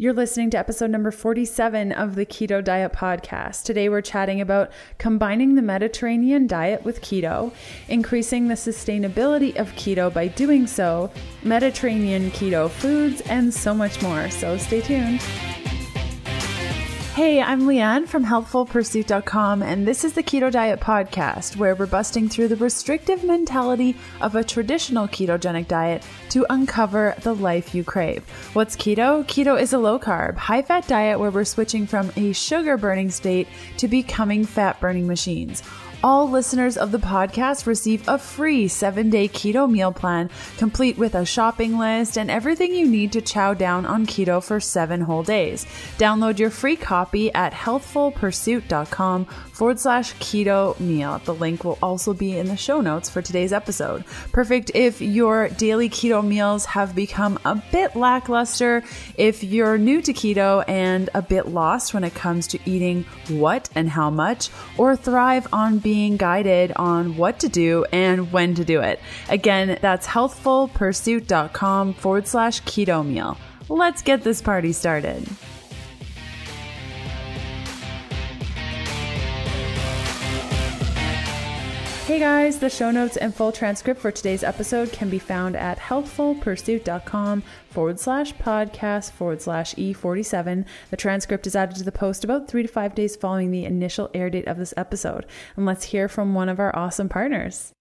You're listening to episode number 47 of the Keto Diet Podcast. Today we're chatting about combining the Mediterranean diet with keto, increasing the sustainability of keto by doing so, Mediterranean keto foods, and so much more. So stay tuned. Hey, I'm Leanne from HelpfulPursuit.com, and this is the Keto Diet Podcast, where we're busting through the restrictive mentality of a traditional ketogenic diet to uncover the life you crave. What's keto? Keto is a low-carb, high-fat diet where we're switching from a sugar-burning state to becoming fat-burning machines. All listeners of the podcast receive a free 7-day keto meal plan, complete with a shopping list and everything you need to chow down on keto for 7 whole days. Download your free copy at healthfulpursuit.com/keto meal. The link will also be in the show notes for today's episode. Perfect if your daily keto meals have become a bit lackluster, if you're new to keto and a bit lost when it comes to eating what and how much, or thrive on being guided on what to do and when to do it. Again, that's healthfulpursuit.com/keto meal. Let's get this party started. Hey guys, the show notes and full transcript for today's episode can be found at healthfulpursuit.com/podcast/E47. The transcript is added to the post about 3 to 5 days following the initial air date of this episode. And let's hear from one of our awesome partners.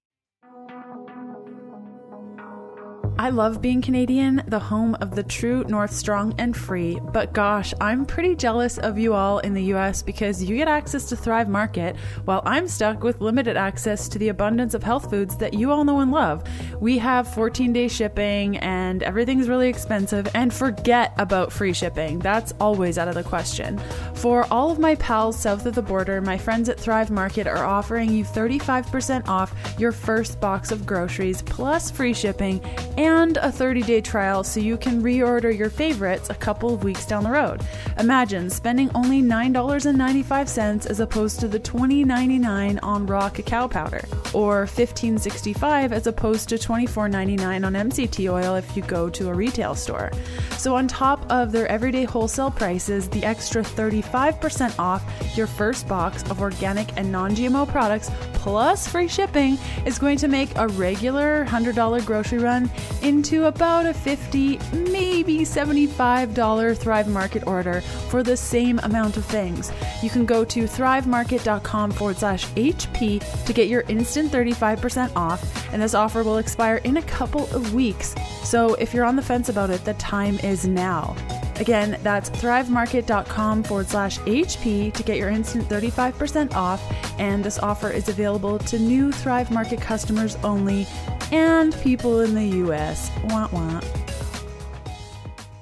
I love being Canadian, the home of the true North strong and free, but gosh, I'm pretty jealous of you all in the US because you get access to Thrive Market while I'm stuck with limited access to the abundance of health foods that you all know and love. We have 14-day shipping and everything's really expensive, and forget about free shipping. That's always out of the question. For all of my pals south of the border, my friends at Thrive Market are offering you 35% off your first box of groceries plus free shipping and a 30-day trial so you can reorder your favorites a couple of weeks down the road. Imagine spending only $9.95 as opposed to the $20.99 on raw cacao powder, or $15.65 as opposed to $24.99 on MCT oil if you go to a retail store. So on top of their everyday wholesale prices, the extra 35% off your first box of organic and non-GMO products plus free shipping is going to make a regular $100 grocery run into about a $50, maybe $75 Thrive Market order for the same amount of things. You can go to thrivemarket.com/HP to get your instant 35% off, and this offer will expire in a couple of weeks. So if you're on the fence about it, the time is now. Again, that's thrivemarket.com/HP to get your instant 35% off, and this offer is available to new Thrive Market customers only and people in the US. Wah, wah.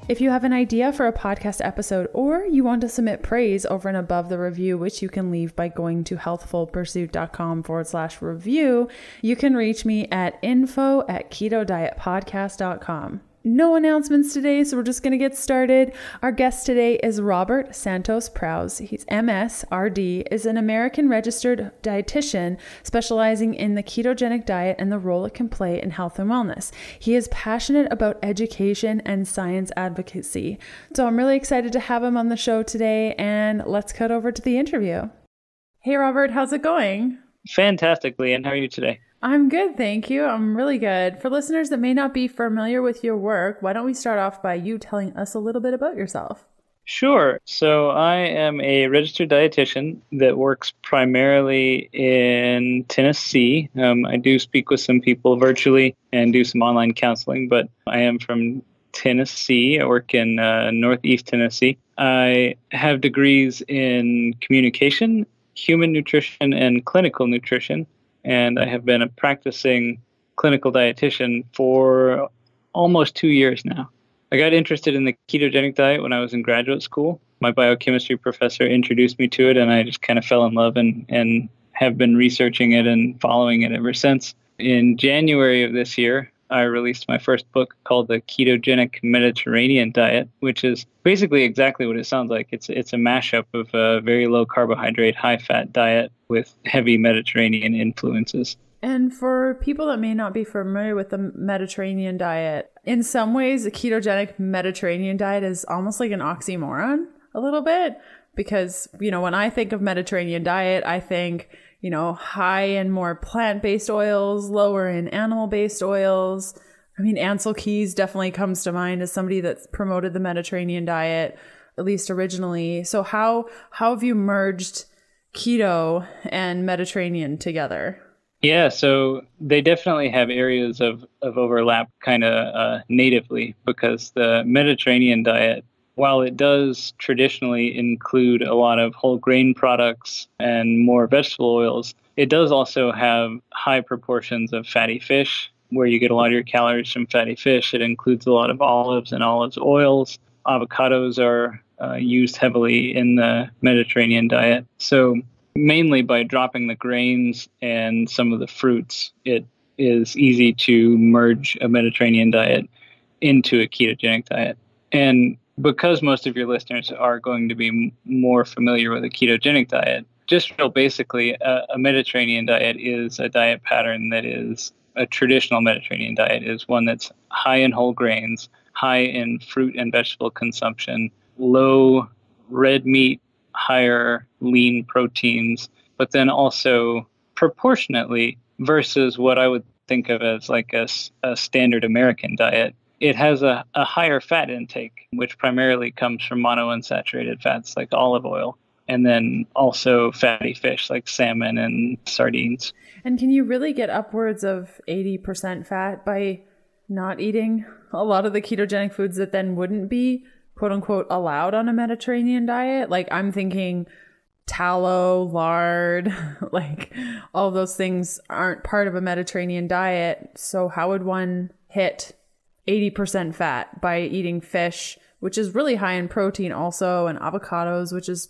If you have an idea for a podcast episode, or you want to submit praise over and above the review, which you can leave by going to healthfulpursuit.com/review, you can reach me at info@ketodietpodcast.com. No announcements today, so we're just going to get started. Our guest today is Robert Santos-Prowse. He's MSRD, is an American registered dietitian specializing in the ketogenic diet and the role it can play in health and wellness. He is passionate about education and science advocacy. So I'm really excited to have him on the show today, and let's cut over to the interview. Hey Robert, how's it going? Fantastically, and how are you today? I'm good, thank you. I'm really good. For listeners that may not be familiar with your work, why don't we start off by you telling us a little bit about yourself? Sure. So I am a registered dietitian that works primarily in Tennessee. I do speak with some people virtually and do some online counseling, but I am from Tennessee. I work in Northeast Tennessee. I have degrees in communication, human nutrition, and clinical nutrition. And I have been a practicing clinical dietitian for almost 2 years now. I got interested in the ketogenic diet when I was in graduate school. My biochemistry professor introduced me to it, and I just kind of fell in love and have been researching it and following it ever since. In January of this year, I released my first book called The Ketogenic Mediterranean Diet, which is basically exactly what it sounds like. It's a mashup of a very low carbohydrate, high fat diet with heavy Mediterranean influences. And for people that may not be familiar with the Mediterranean diet, in some ways, the ketogenic Mediterranean diet is almost like an oxymoron a little bit, because, you know, when I think of Mediterranean diet, I think, you know, high in more plant-based oils, lower in animal-based oils. I mean, Ancel Keys definitely comes to mind as somebody that's promoted the Mediterranean diet, at least originally. So how have you merged keto and Mediterranean together? Yeah, so they definitely have areas of overlap kind of natively, because the Mediterranean diet, while it does traditionally include a lot of whole grain products and more vegetable oils, it does also have high proportions of fatty fish, where you get a lot of your calories from fatty fish. It includes a lot of olives and olive oils. Avocados are used heavily in the Mediterranean diet. So mainly by dropping the grains and some of the fruits, it is easy to merge a Mediterranean diet into a ketogenic diet. And because most of your listeners are going to be more familiar with a ketogenic diet, just real basically, a Mediterranean diet is a diet pattern that is a traditional Mediterranean diet, is one that's high in whole grains, high in fruit and vegetable consumption, low red meat, higher lean proteins, but then also proportionately versus what I would think of as like a standard American diet. It has a higher fat intake, which primarily comes from monounsaturated fats like olive oil, and then also fatty fish like salmon and sardines. And can you really get upwards of 80% fat by not eating a lot of the ketogenic foods that then wouldn't be, quote unquote, allowed on a Mediterranean diet? Like, I'm thinking tallow, lard, like all those things aren't part of a Mediterranean diet. So how would one hit 80% fat by eating fish, which is really high in protein also, and avocados, which is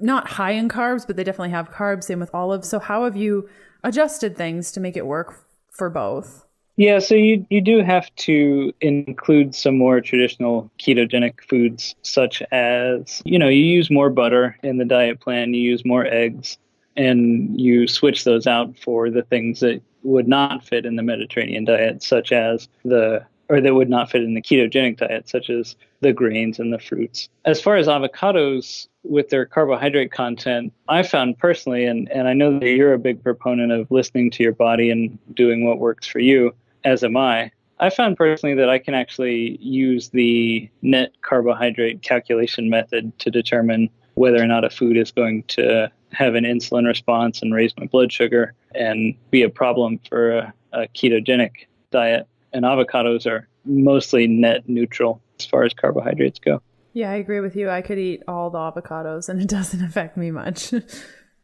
not high in carbs, but they definitely have carbs, same with olives. So how have you adjusted things to make it work for both? Yeah, so you do have to include some more traditional ketogenic foods, such as, you know, you use more butter in the diet plan, you use more eggs, and you switch those out for the things that would not fit in the Mediterranean diet, such as that would not fit in the ketogenic diet, such as the grains and the fruits. As far as avocados with their carbohydrate content, I found personally, and I know that you're a big proponent of listening to your body and doing what works for you, as am I found personally that I can actually use the net carbohydrate calculation method to determine whether or not a food is going to have an insulin response and raise my blood sugar and be a problem for a ketogenic diet. And avocados are mostly net neutral as far as carbohydrates go. Yeah, I agree with you. I could eat all the avocados and it doesn't affect me much.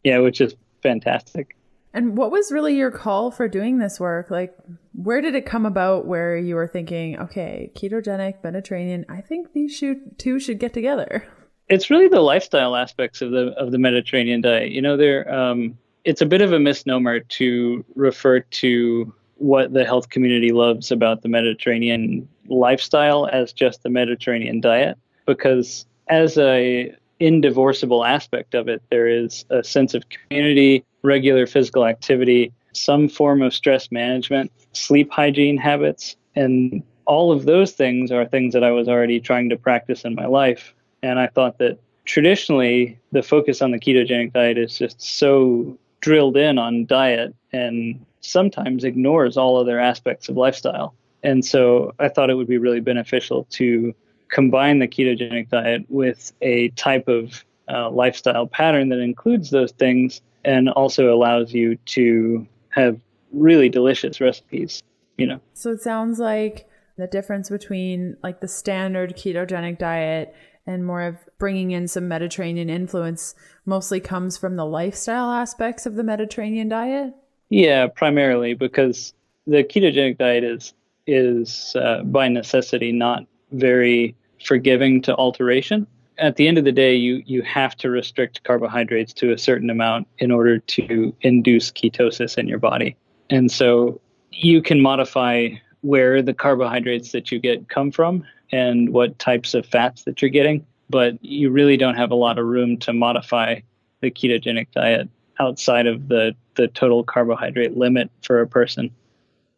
Yeah, which is fantastic. And what was really your call for doing this work? Like, where did it come about where you were thinking, okay, ketogenic, Mediterranean, I think these two should get together? It's really the lifestyle aspects of the Mediterranean diet. You know, it's a bit of a misnomer to refer to what the health community loves about the Mediterranean lifestyle as just the Mediterranean diet, because as an indivorceable aspect of it, there is a sense of community, regular physical activity, some form of stress management, sleep hygiene habits, and all of those things are things that I was already trying to practice in my life. And I thought that traditionally the focus on the ketogenic diet is just so drilled in on diet and sometimes ignores all other aspects of lifestyle. And so I thought it would be really beneficial to combine the ketogenic diet with a type of lifestyle pattern that includes those things and also allows you to have really delicious recipes, you know. So it sounds like the difference between like the standard ketogenic diet and more of bringing in some Mediterranean influence mostly comes from the lifestyle aspects of the Mediterranean diet? Yeah, primarily, because the ketogenic diet is by necessity not very forgiving to alteration. At the end of the day, you have to restrict carbohydrates to a certain amount in order to induce ketosis in your body. And so you can modify where the carbohydrates that you get come from and what types of fats that you're getting, but you really don't have a lot of room to modify the ketogenic diet outside of the the total carbohydrate limit for a person.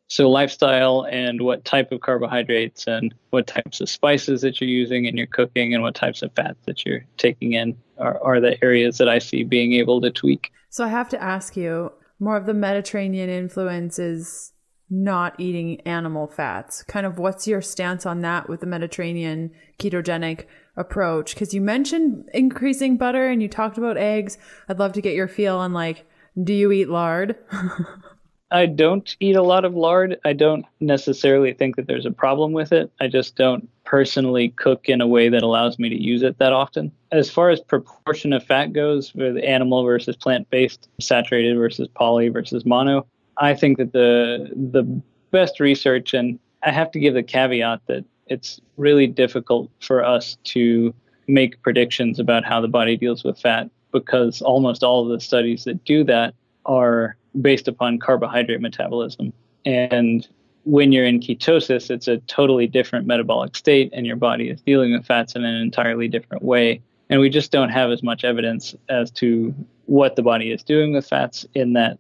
So lifestyle and what type of carbohydrates and what types of spices that you're using in your cooking and what types of fats that you're taking in are the areas that I see being able to tweak. So I have to ask you, more of the Mediterranean influence is not eating animal fats. Kind of what's your stance on that with the Mediterranean ketogenic approach? Because you mentioned increasing butter and you talked about eggs. I'd love to get your feel on, like, do you eat lard? I don't eat a lot of lard. I don't necessarily think that there's a problem with it. I just don't personally cook in a way that allows me to use it that often. As far as proportion of fat goes, with animal versus plant-based, saturated versus poly versus mono, I think that the best research, and I have to give the caveat that it's really difficult for us to make predictions about how the body deals with fat, because almost all of the studies that do that are based upon carbohydrate metabolism. And when you're in ketosis, it's a totally different metabolic state, and your body is dealing with fats in an entirely different way. And we just don't have as much evidence as to what the body is doing with fats in that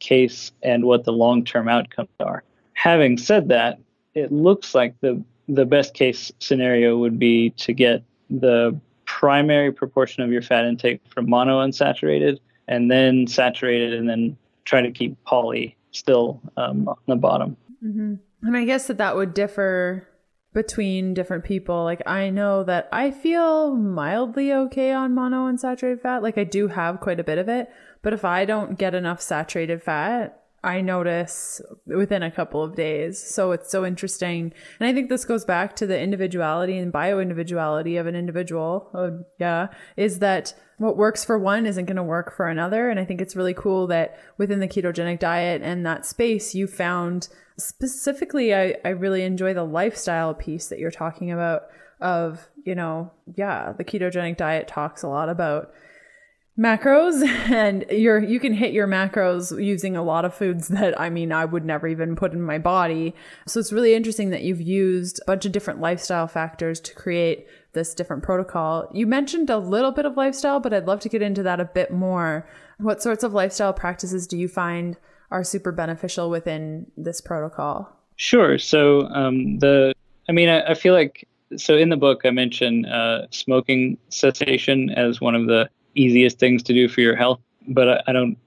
case and what the long-term outcomes are. Having said that, it looks like the best case scenario would be to get the primary proportion of your fat intake from monounsaturated, and then saturated, and then try to keep poly still on the bottom. Mm-hmm. And I guess that would differ between different people. Like, I know that I feel mildly okay on monounsaturated fat. Like, I do have quite a bit of it, but if I don't get enough saturated fat, I notice within a couple of days. So it's so interesting. And I think this goes back to the individuality and bioindividuality of an individual. Oh, yeah. Is that what works for one isn't going to work for another. And I think it's really cool that within the ketogenic diet and that space, you found specifically, I really enjoy the lifestyle piece that you're talking about of, you know, yeah, the ketogenic diet talks a lot about macros, and you can hit your macros using a lot of foods that, I mean, I would never even put in my body. So it's really interesting that you've used a bunch of different lifestyle factors to create this different protocol. You mentioned a little bit of lifestyle, but I'd love to get into that a bit more. What sorts of lifestyle practices do you find are super beneficial within this protocol? Sure. So I feel like, so in the book, I mentioned smoking cessation as one of the easiest things to do for your health, but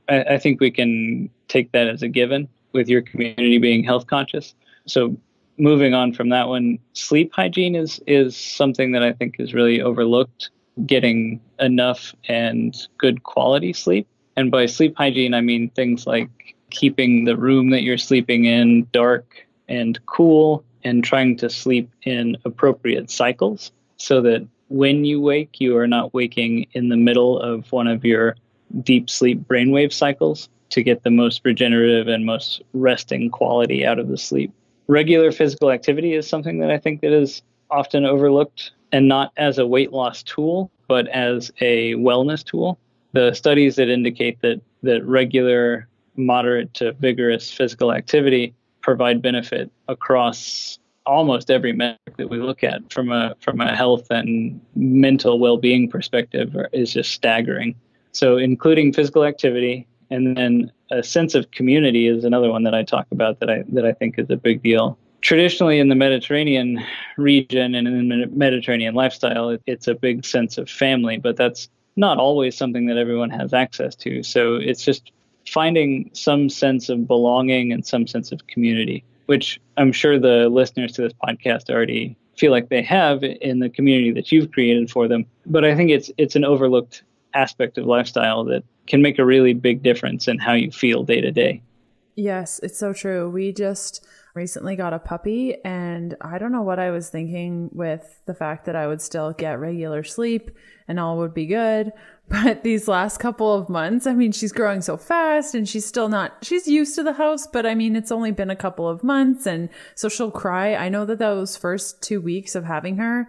I think we can take that as a given with your community being health conscious. So moving on from that one, sleep hygiene is something that I think is really overlooked, getting enough and good quality sleep. And by sleep hygiene, I mean things like keeping the room that you're sleeping in dark and cool and trying to sleep in appropriate cycles so that when you wake, you are not waking in the middle of one of your deep sleep brainwave cycles to get the most regenerative and most resting quality out of the sleep. Regular physical activity is something that I think that is often overlooked, and not as a weight loss tool, but as a wellness tool. The studies that indicate that regular, moderate to vigorous physical activity provide benefit across almost every metric that we look at from a health and mental well-being perspective is just staggering. So including physical activity, and then a sense of community is another one that I talk about that I think is a big deal. Traditionally in the Mediterranean region and in the Mediterranean lifestyle, it's a big sense of family, but that's not always something that everyone has access to. So it's just finding some sense of belonging and some sense of community, which I'm sure the listeners to this podcast already feel like they have in the community that you've created for them. But I think it's an overlooked aspect of lifestyle that can make a really big difference in how you feel day to day. Yes, it's so true. We just recently got a puppy, and I don't know what I was thinking with the fact that I would still get regular sleep and all would be good. But these last couple of months, I mean, she's growing so fast, and she's used to the house, but I mean, it's only been a couple of months, and so she'll cry. I know that those first 2 weeks of having her,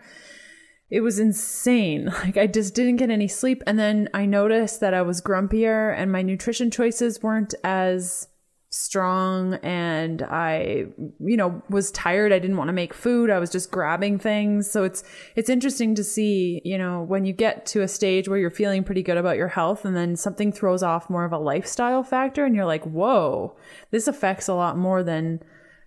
it was insane. Like, I just didn't get any sleep. And then I noticed that I was grumpier and my nutrition choices weren't as strong, and I, you know, was tired. I didn't want to make food. I was just grabbing things. So it's interesting to see, you know, when you get to a stage where you're feeling pretty good about your health and then something throws off more of a lifestyle factor and you're like, whoa, this affects a lot more than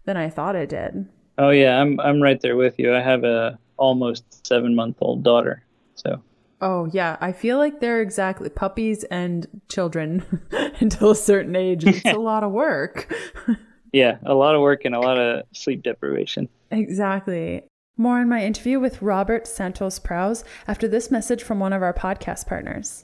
I thought it did. Oh yeah. I'm right there with you. I have a almost 7-month-old daughter. So. Oh yeah, I feel like they're exactly puppies and children until a certain age. It's a lot of work. Yeah, a lot of work and a lot of sleep deprivation. Exactly. More on my interview with Robert Santos-Prowse after this message from one of our podcast partners.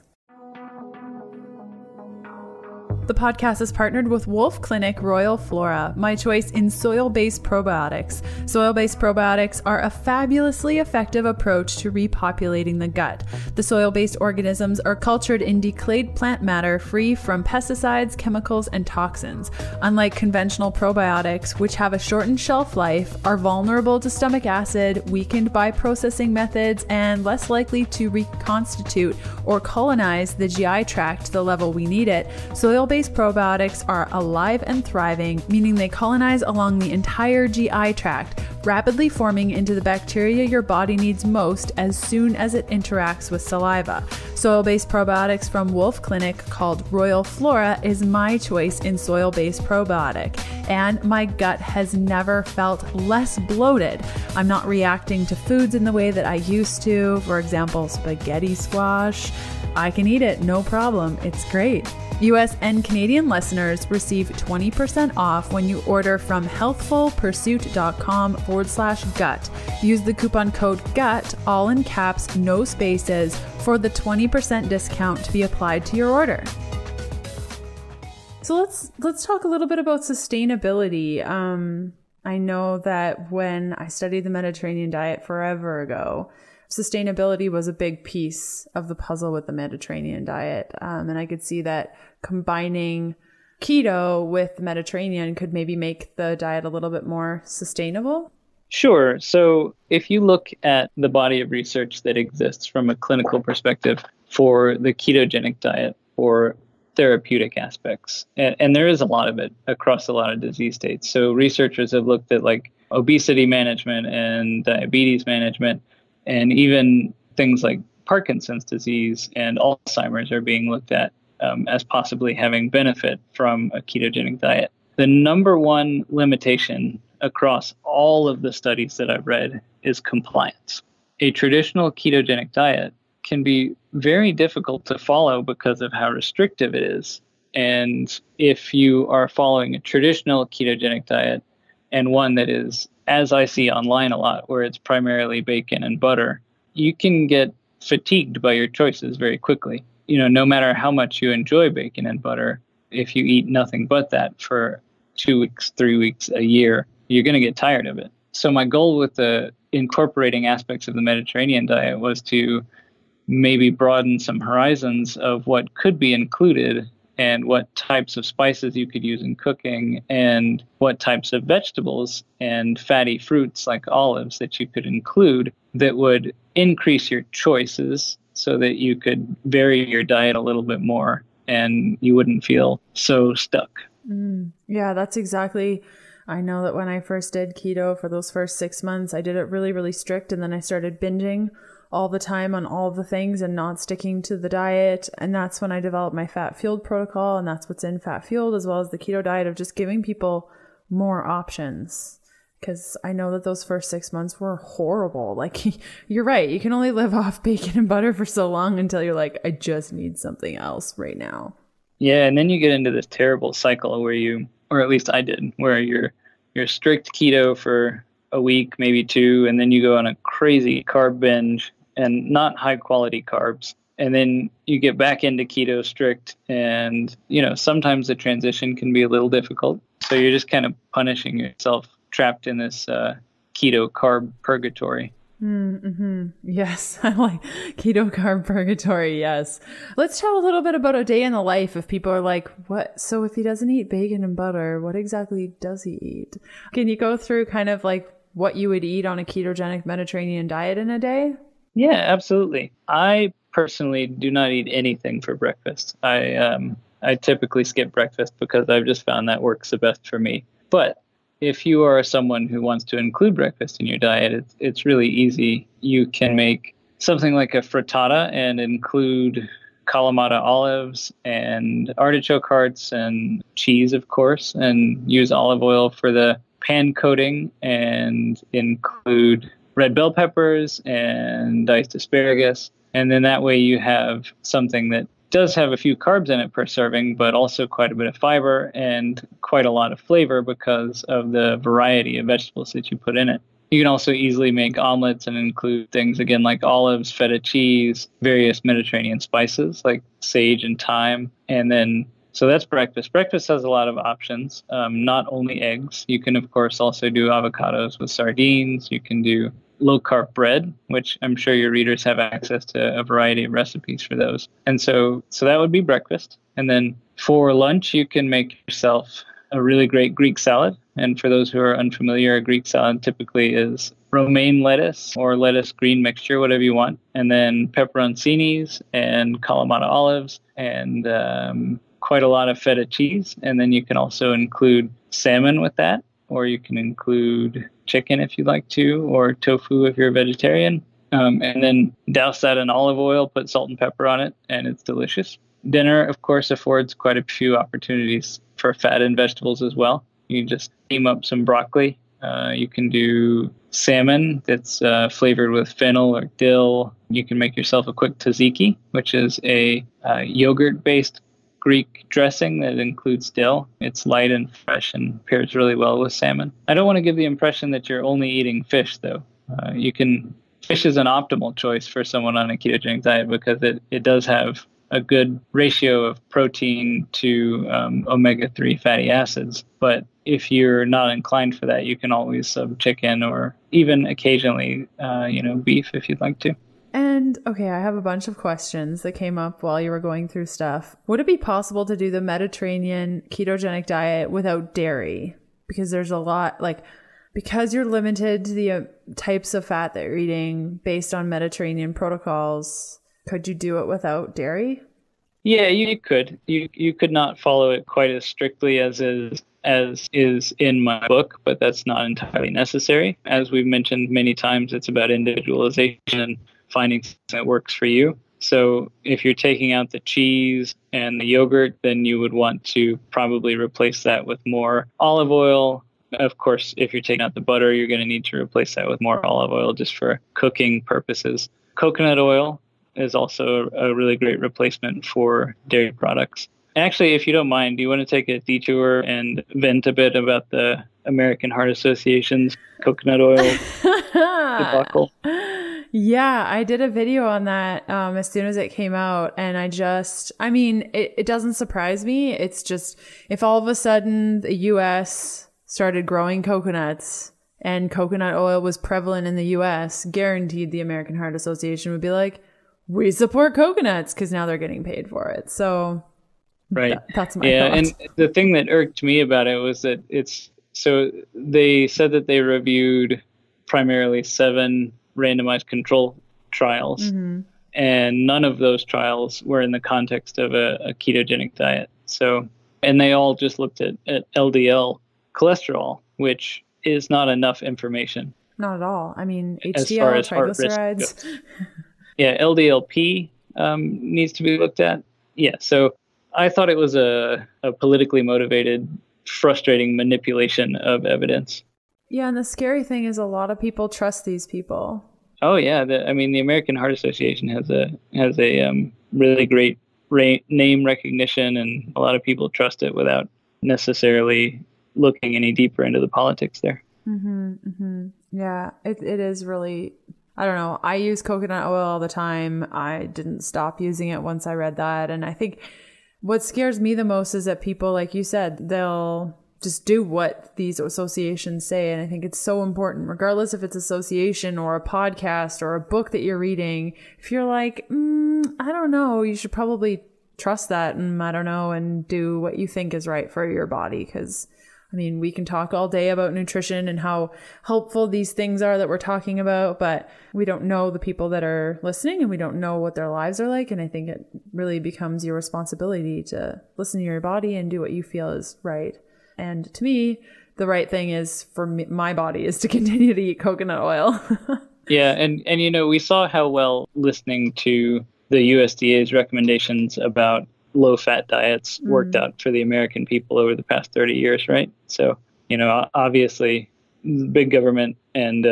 The podcast is partnered with Wolfe Clinic Royal Flora, my choice in soil-based probiotics. Soil-based probiotics are a fabulously effective approach to repopulating the gut. The soil-based organisms are cultured in decayed plant matter free from pesticides, chemicals, and toxins. Unlike conventional probiotics, which have a shortened shelf life, are vulnerable to stomach acid, weakened by processing methods, and less likely to reconstitute or colonize the GI tract to the level we need it. Soil-based probiotics are alive and thriving, meaning they colonize along the entire GI tract, rapidly forming into the bacteria your body needs most as soon as it interacts with saliva. Soil-based probiotics from Wolfe Clinic, called Royal Flora, is my choice in soil-based probiotic, and my gut has never felt less bloated. I'm not reacting to foods in the way that I used to, for example, spaghetti squash. I can eat it, no problem. It's great. US and Canadian listeners receive 20% off when you order from HelpfulPursuit.com/gut. Use the coupon code GUT, all in caps, no spaces, for the 20% discount to be applied to your order. So let's talk a little bit about sustainability. I know that when I studied the Mediterranean diet forever ago, sustainability was a big piece of the puzzle with the Mediterranean diet. And I could see that combining keto with the Mediterranean could maybe make the diet a little bit more sustainable. Sure. So if you look at the body of research that exists from a clinical perspective for the ketogenic diet or therapeutic aspects, and there is a lot of it across a lot of disease states. So researchers have looked at like obesity management and diabetes management, and even things like Parkinson's disease and Alzheimer's are being looked at as possibly having benefit from a ketogenic diet. The number one limitation across all of the studies that I've read is compliance. A traditional ketogenic diet can be very difficult to follow because of how restrictive it is. And if you are following a traditional ketogenic diet and one that is, as I see online a lot, where it's primarily bacon and butter, you can get fatigued by your choices very quickly. You know, no matter how much you enjoy bacon and butter, if you eat nothing but that for 2 weeks, 3 weeks, a year, you're going to get tired of it. So my goal with the incorporating aspects of the Mediterranean diet was to maybe broaden some horizons of what could be included and what types of spices you could use in cooking and what types of vegetables and fatty fruits like olives that you could include that would increase your choices so that you could vary your diet a little bit more and you wouldn't feel so stuck. Yeah, that's exactly. I know that when I first did keto for those first 6 months, I did it really, really strict. And then I started binging all the time on all the things and not sticking to the diet. And that's when I developed my Fat Fueled protocol. And that's what's in Fat Fueled, as well as the keto diet, of just giving people more options. Because I know that those first 6 months were horrible. Like, you're right. You can only live off bacon and butter for so long until you're like, I just need something else right now. Yeah. And then you get into this terrible cycle where you, or at least I did, where you're strict keto for a week, maybe two, and then you go on a crazy carb binge and not high quality carbs. And then you get back into keto strict. And, you know, sometimes the transition can be a little difficult. So you're just kind of punishing yourself, trapped in this keto carb purgatory. Mm-hmm. Yes. I like keto carb purgatory. Yes. Let's tell a little bit about a day in the life. If people are like, what? So if he doesn't eat bacon and butter, what exactly does he eat? Can you go through kind of like what you would eat on a ketogenic Mediterranean diet in a day? Yeah, absolutely. I personally do not eat anything for breakfast. I I typically skip breakfast because I've just found that works the best for me. But if you are someone who wants to include breakfast in your diet, it's really easy. You can make something like a frittata and include Kalamata olives and artichoke hearts and cheese, of course, and use olive oil for the pan coating, and include red bell peppers and diced asparagus. And then that way you have something that does have a few carbs in it per serving, but also quite a bit of fiber and quite a lot of flavor because of the variety of vegetables that you put in it. You can also easily make omelets and include things, again, like olives, feta cheese, various Mediterranean spices like sage and thyme. And then, so that's breakfast. Breakfast has a lot of options, not only eggs. You can, of course, also do avocados with sardines. You can do low-carb bread, which I'm sure your readers have access to a variety of recipes for those. And so that would be breakfast. And then for lunch, you can make yourself a really great Greek salad. And for those who are unfamiliar, a Greek salad typically is romaine lettuce or lettuce green mixture, whatever you want, and then pepperoncinis and Kalamata olives and quite a lot of feta cheese. And then you can also include salmon with that, or you can include chicken if you'd like to, or tofu if you're a vegetarian. And then douse that in olive oil, put salt and pepper on it, and it's delicious. Dinner, of course, affords quite a few opportunities for fat and vegetables as well. You can just steam up some broccoli. You can do salmon that's flavored with fennel or dill. You can make yourself a quick tzatziki, which is a yogurt-based Greek dressing that includes dill. It's light and fresh and pairs really well with salmon. I don't want to give the impression that you're only eating fish, though. Fish is an optimal choice for someone on a ketogenic diet because it does have a good ratio of protein to omega-3 fatty acids. But if you're not inclined for that, you can always sub chicken or even occasionally, beef if you'd like to. And okay, I have a bunch of questions that came up while you were going through stuff. Would it be possible to do the Mediterranean ketogenic diet without dairy? Because there's a lot, because you're limited to the types of fat that you're eating based on Mediterranean protocols, could you do it without dairy? Yeah, you could. You could not follow it quite as strictly as is in my book, but that's not entirely necessary. As we've mentioned many times, it's about individualization and finding something that works for you. So if you're taking out the cheese and the yogurt, then you would want to probably replace that with more olive oil. Of course, if you're taking out the butter, you're going to need to replace that with more olive oil just for cooking purposes. Coconut oil is also a really great replacement for dairy products. Actually, if you don't mind, do you want to take a detour and vent a bit about the American Heart Association's coconut oil debacle? Yeah, I did a video on that as soon as it came out. And it doesn't surprise me. It's just, if all of a sudden the US started growing coconuts and coconut oil was prevalent in the US, guaranteed the American Heart Association would be like, we support coconuts, because now they're getting paid for it. So right. That's my thought. And the thing that irked me about it was that so they said that they reviewed primarily 7 randomized control trials, mm-hmm. and none of those trials were in the context of a ketogenic diet. So, and they all just looked at LDL cholesterol, which is not enough information. Not at all. I mean, HDL, triglycerides. Yeah, LDLP needs to be looked at. Yeah, so I thought it was a politically motivated, frustrating manipulation of evidence. Yeah, and the scary thing is a lot of people trust these people. Oh yeah, the American Heart Association has a really great name recognition, and a lot of people trust it without necessarily looking any deeper into the politics there. Mhm. Mm-hmm. Yeah, it is really. I don't know. I use coconut oil all the time. I didn't stop using it once I read that, and I think what scares me the most is that people, like you said, they'll just do what these associations say. And I think it's so important, regardless if it's association or a podcast or a book that you're reading, if you're like, I don't know, you should probably trust that and do what you think is right for your body. Because I mean, we can talk all day about nutrition and how helpful these things are that we're talking about, but we don't know the people that are listening and we don't know what their lives are like. And I think it really becomes your responsibility to listen to your body and do what you feel is right. And to me, the right thing is for me, my body is to continue to eat coconut oil. Yeah. And, you know, we saw how well listening to the USDA's recommendations about low-fat diets worked out for the American people over the past 30 years, right? So, you know, obviously, big government and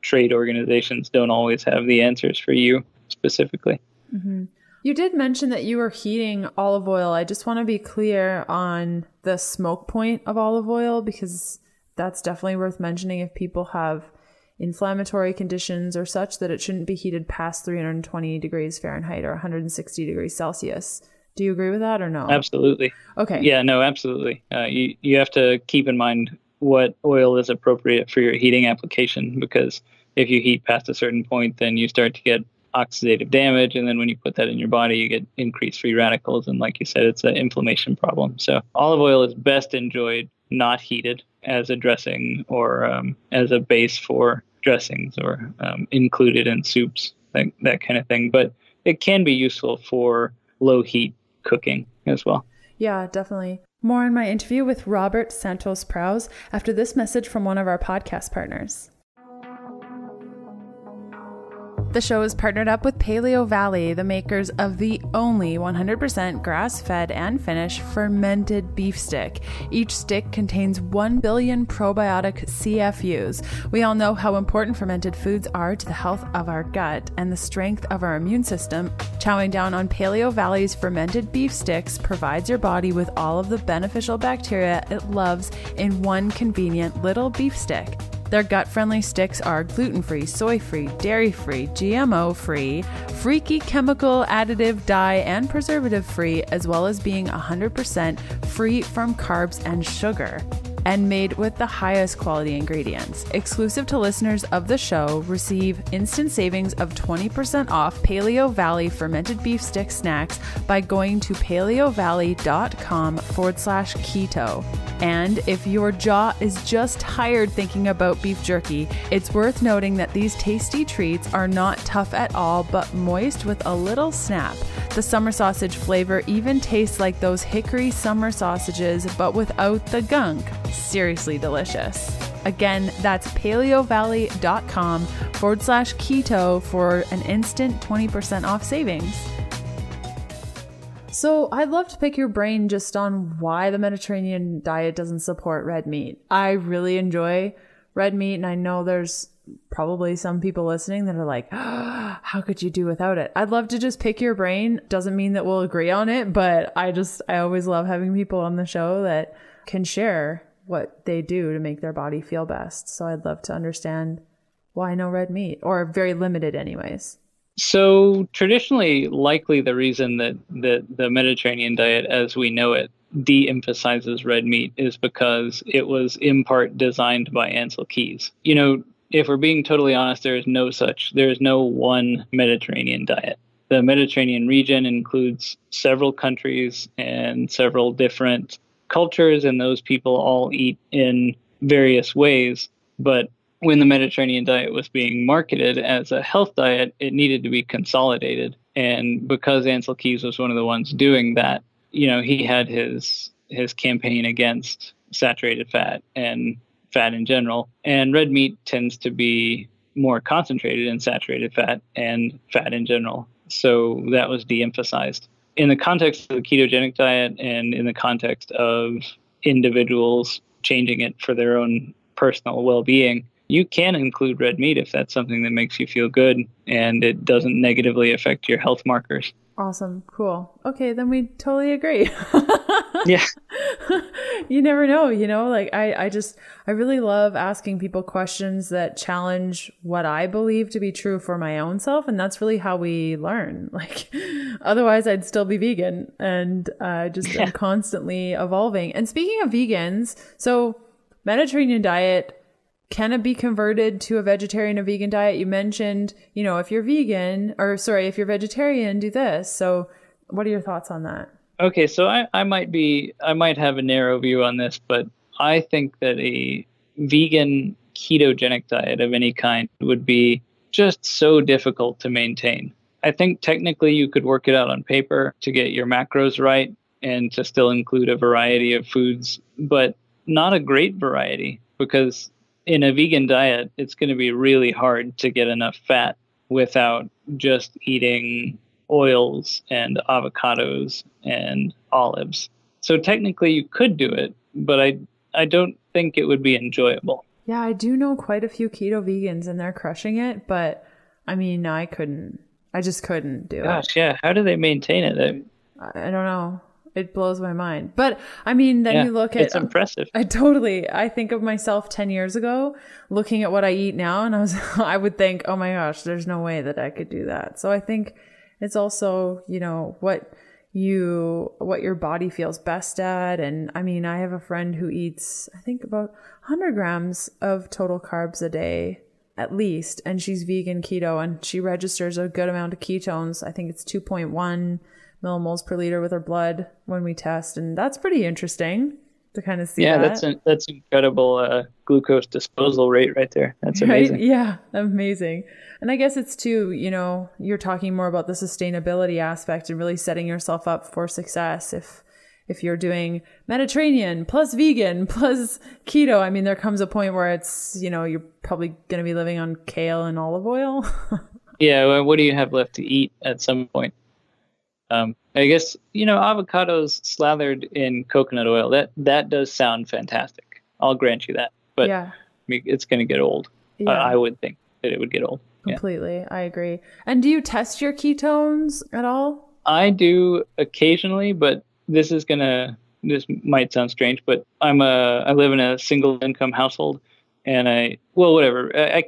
trade organizations don't always have the answers for you specifically. Mm-hmm. You did mention that you were heating olive oil. I just want to be clear on the smoke point of olive oil, because that's definitely worth mentioning if people have inflammatory conditions or such, that it shouldn't be heated past 320 degrees Fahrenheit or 160 degrees Celsius. Do you agree with that or no? Absolutely. Okay. Yeah, no, absolutely. You have to keep in mind what oil is appropriate for your heating application, because if you heat past a certain point, then you start to get oxidative damage. And then when you put that in your body, you get increased free radicals. And like you said, it's an inflammation problem. So olive oil is best enjoyed not heated as a dressing or as a base for dressings or included in soups, that kind of thing. But it can be useful for low heat cooking as well. Yeah, definitely. More in my interview with Robert Santos-Prowse after this message from one of our podcast partners. The show is partnered up with Paleo Valley, the makers of the only 100% grass-fed and finished fermented beef stick. Each stick contains 1 billion probiotic CFUs. We all know how important fermented foods are to the health of our gut and the strength of our immune system. Chowing down on Paleo Valley's fermented beef sticks provides your body with all of the beneficial bacteria it loves in one convenient little beef stick. Their gut-friendly sticks are gluten-free, soy-free, dairy-free, GMO-free, freaky chemical, additive, dye, and preservative-free, as well as being 100% free from carbs and sugar, and made with the highest quality ingredients. Exclusive to listeners of the show, receive instant savings of 20% off Paleo Valley fermented beef stick snacks by going to paleovalley.com/keto. And if your jaw is just tired thinking about beef jerky, it's worth noting that these tasty treats are not tough at all, but moist with a little snap. The summer sausage flavor even tastes like those hickory summer sausages, but without the gunk. Seriously delicious. Again, that's paleovalley.com/keto for an instant 20% off savings. So I'd love to pick your brain just on why the Mediterranean diet doesn't support red meat. I really enjoy red meat, and I know there's probably some people listening that are like, oh, how could you do without it? I'd love to just pick your brain. Doesn't mean that we'll agree on it, but I always love having people on the show that can share what they do to make their body feel best. So I'd love to understand why no red meat, or very limited anyways. So traditionally, likely the reason that the Mediterranean diet as we know it de-emphasizes red meat is because it was in part designed by Ancel Keys. You know, if we're being totally honest, there is no one Mediterranean diet. The Mediterranean region includes several countries and several different cultures, and those people all eat in various ways. But when the Mediterranean diet was being marketed as a health diet, it needed to be consolidated. And because Ancel Keys was one of the ones doing that, you know, he had his campaign against saturated fat and fat in general. And red meat tends to be more concentrated in saturated fat and fat in general. So that was de-emphasized. In the context of the ketogenic diet and in the context of individuals changing it for their own personal well-being, you can include red meat if that's something that makes you feel good and it doesn't negatively affect your health markers. Awesome. Cool. Okay. Then we totally agree. Yeah. You never know, you know, like I really love asking people questions that challenge what I believe to be true for my own self. And that's really how we learn. Like, otherwise I'd still be vegan and I'm constantly evolving. And speaking of vegans, so Mediterranean diet, can it be converted to a vegetarian or vegan diet? You mentioned, you know, if you're vegetarian, do this. So what are your thoughts on that? Okay, so I might have a narrow view on this, but I think that a vegan ketogenic diet of any kind would be just so difficult to maintain. I think technically you could work it out on paper to get your macros right and to still include a variety of foods, but not a great variety, because in a vegan diet, it's going to be really hard to get enough fat without just eating oils and avocados and olives. So technically you could do it, but I don't think it would be enjoyable. Yeah, I do know quite a few keto vegans and they're crushing it, but I mean, I couldn't. I just couldn't do it. Gosh, yeah. How do they maintain it? I don't know. It blows my mind. But I mean, then you look at... It's impressive. I think of myself 10 years ago looking at what I eat now, and I would think, oh my gosh, there's no way that I could do that. So I think it's also, you know, what your body feels best at. And I mean, I have a friend who eats, I think, about 100 grams of total carbs a day at least. And she's vegan keto, and she registers a good amount of ketones. I think it's 2.1 millimoles per liter with her blood when we test. And that's pretty interesting to kind of see. Yeah, that's incredible glucose disposal rate right there. That's amazing. Right? Yeah, amazing. And I guess it's too, you know, you're talking more about the sustainability aspect and really setting yourself up for success. If you're doing Mediterranean plus vegan plus keto, I mean, there comes a point where it's, you know, you're probably going to be living on kale and olive oil. Yeah. Well, what do you have left to eat at some point? I guess, you know, avocados slathered in coconut oil, that does sound fantastic. I'll grant you that, but I mean, it's going to get old. Yeah. I would think that it would get old. Completely. Yeah. I agree. And do you test your ketones at all? I do occasionally, but this might sound strange, but I live in a single income household, and I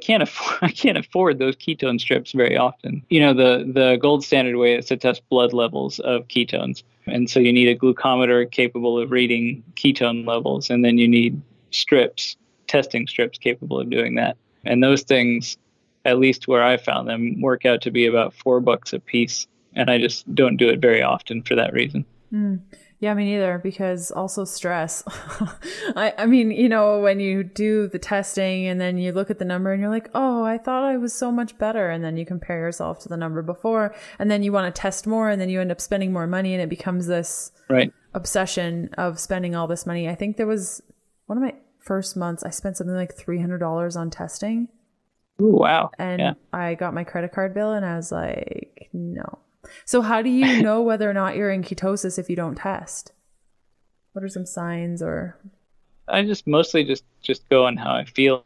can't afford those ketone strips very often. You know, the gold standard way is to test blood levels of ketones. And so you need a glucometer capable of reading ketone levels, and then you need testing strips capable of doing that. And those things, at least where I found them, work out to be about $4 a piece. And I just don't do it very often for that reason. Mm. Yeah, me neither, because also stress. I mean, you know, when you do the testing and then you look at the number and you're like, oh, I thought I was so much better. And then you compare yourself to the number before, and then you want to test more, and then you end up spending more money, and it becomes this obsession of spending all this money. I think there was one of my first months I spent something like $300 on testing. Ooh, wow. And I got my credit card bill and I was like, no. So how do you know whether or not you're in ketosis if you don't test? What are some signs? Or I just mostly just go on how I feel.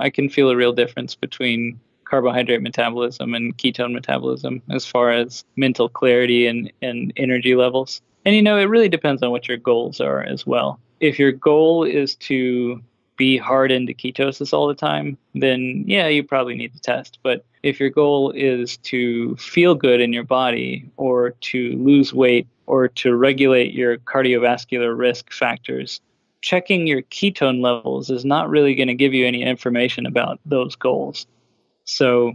I can feel a real difference between carbohydrate metabolism and ketone metabolism as far as mental clarity and energy levels. And, you know, it really depends on what your goals are as well. If your goal is to be hard into ketosis all the time, then yeah, you probably need to test. But if your goal is to feel good in your body, or to lose weight, or to regulate your cardiovascular risk factors, checking your ketone levels is not really going to give you any information about those goals. So,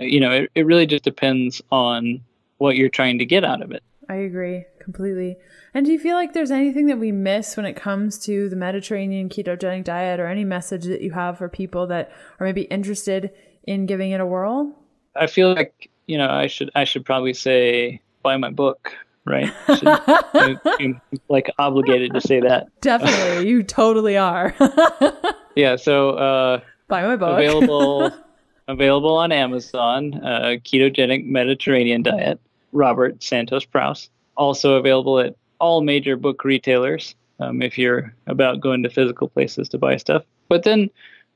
you know, it really just depends on what you're trying to get out of it. I agree completely. And do you feel like there's anything that we miss when it comes to the Mediterranean ketogenic diet, or any message that you have for people that are maybe interested in giving it a whirl? I feel like, you know, I should probably say, buy my book, right? I'm like obligated to say that. Definitely. You totally are. Yeah. So, buy my book. Available on Amazon, Ketogenic Mediterranean Diet, Robert Santos-Prowse. Also available at all major book retailers, if you're about going to physical places to buy stuff. But then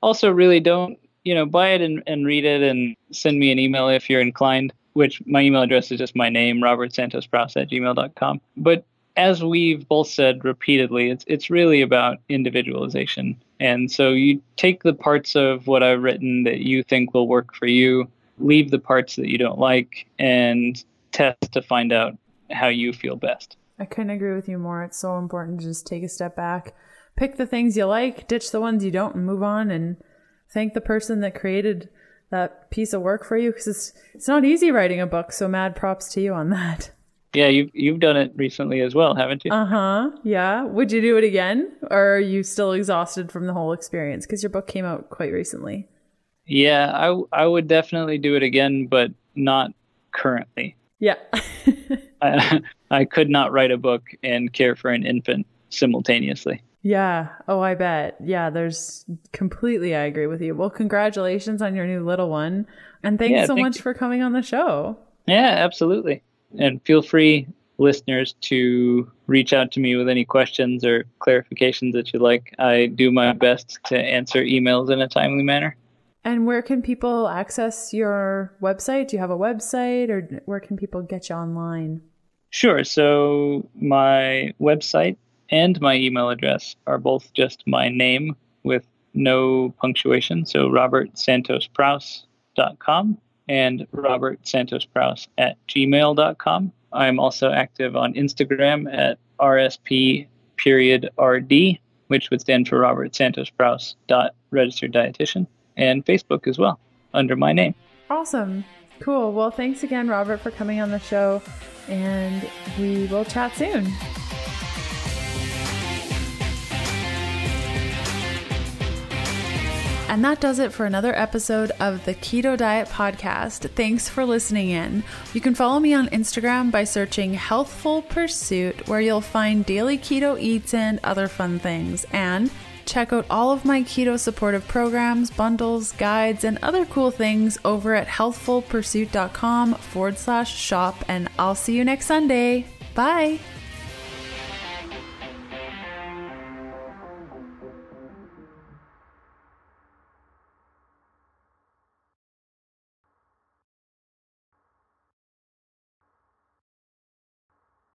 also really don't, you know, buy it and read it, and send me an email if you're inclined, which my email address is just my name, robertsantosprowse@gmail.com. But as we've both said repeatedly, it's really about individualization. And so you take the parts of what I've written that you think will work for you, leave the parts that you don't like, and test to find out how you feel best. I couldn't agree with you more. It's so important to just take a step back, pick the things you like, ditch the ones you don't, and move on, and thank the person that created that piece of work for you, because it's not easy writing a book. So mad props to you on that. Yeah, you've done it recently as well, haven't you? Uh-huh. Yeah. Would you do it again? Or are you still exhausted from the whole experience? Because your book came out quite recently. Yeah, I would definitely do it again, but not currently. Yeah. I could not write a book and care for an infant simultaneously. Yeah. Oh, I bet. Yeah, I agree with you. Well, congratulations on your new little one. And thanks so much for coming on the show. Yeah, absolutely. And feel free, listeners, to reach out to me with any questions or clarifications that you'd like. I do my best to answer emails in a timely manner. And where can people access your website? Do you have a website, or where can people get you online? Sure. So my website and my email address are both just my name with no punctuation. So robertsantos-prowse.com. and robertsantos-prowse@gmail.com. I'm also active on Instagram at RSP.RD, which would stand for Robert Santos Prowse .registered dietitian, and Facebook as well under my name. Awesome. Cool. Well, thanks again, Robert, for coming on the show, and we will chat soon. And that does it for another episode of the Keto Diet Podcast. Thanks for listening in. You can follow me on Instagram by searching Healthful Pursuit, where you'll find daily keto eats and other fun things. And check out all of my keto supportive programs, bundles, guides, and other cool things over at HelpfulPursuit.com/shop. And I'll see you next Sunday. Bye.